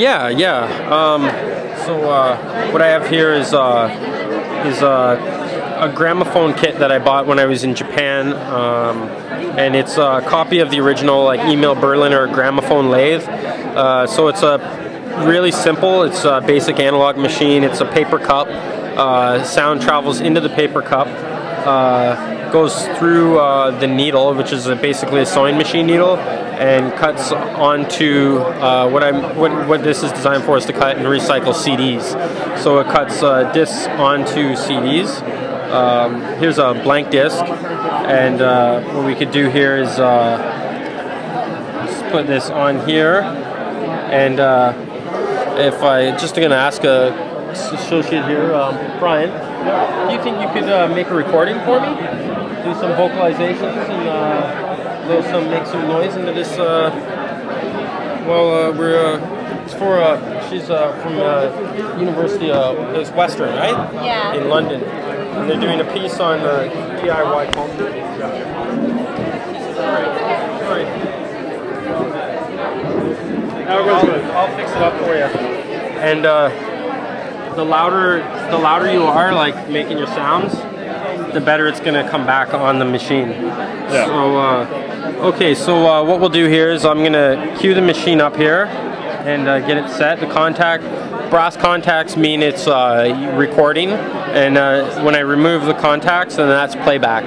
Yeah. So what I have here is a gramophone kit that I bought when I was in Japan, and it's a copy of the original, like, Emile Berliner gramophone lathe. So it's really simple. It's a basic analog machine. It's a paper cup. Sound travels into the paper cup, goes through the needle, which is basically a sewing machine needle, and cuts onto what this is designed for is to cut and recycle CDs. So it cuts discs onto CDs. Here's a blank disc, and what we could do here is just put this on here, and if I just going to ask a associate here, Brian, do you think you could make a recording for me? Do some vocalizations and make some noise into this? She's from University of Western, right? Yeah. In London, and they're doing a piece on DIY culture. I'll fix it up for you. And the louder you are, like, making your sounds, the better it's gonna come back on the machine. Yeah. So okay, so what we'll do here is I'm gonna cue the machine up here and get it set. The brass contacts mean it's recording, and when I remove the contacts, then that's playback.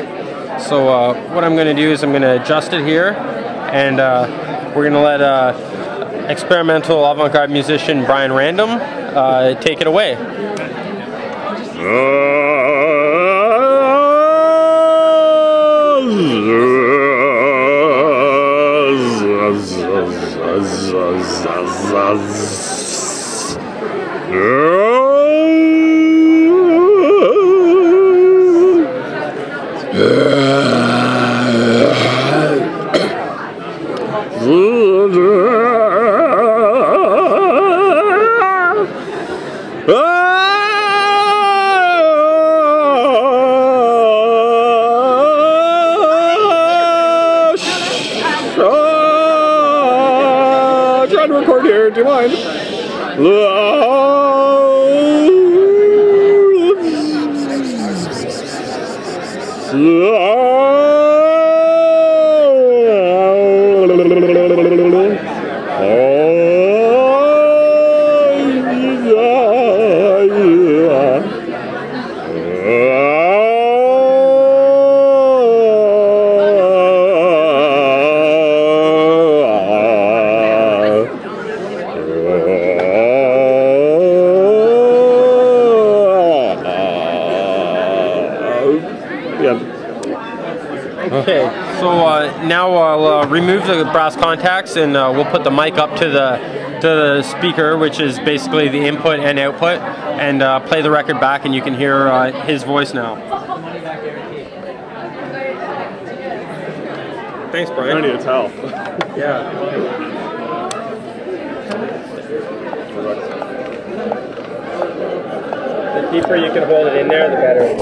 So what I'm gonna do is I'm gonna adjust it here, and we're gonna let experimental avant-garde musician Brian Random take it away. Trying to record here, do you mind? Okay, so now I'll remove the brass contacts, and we'll put the mic up to the speaker, which is basically the input and output, and play the record back, and you can hear his voice now. Thanks, Brian. I don't need a towel. Yeah. The deeper you can hold it in there, the better.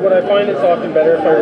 What I find, it's often better if I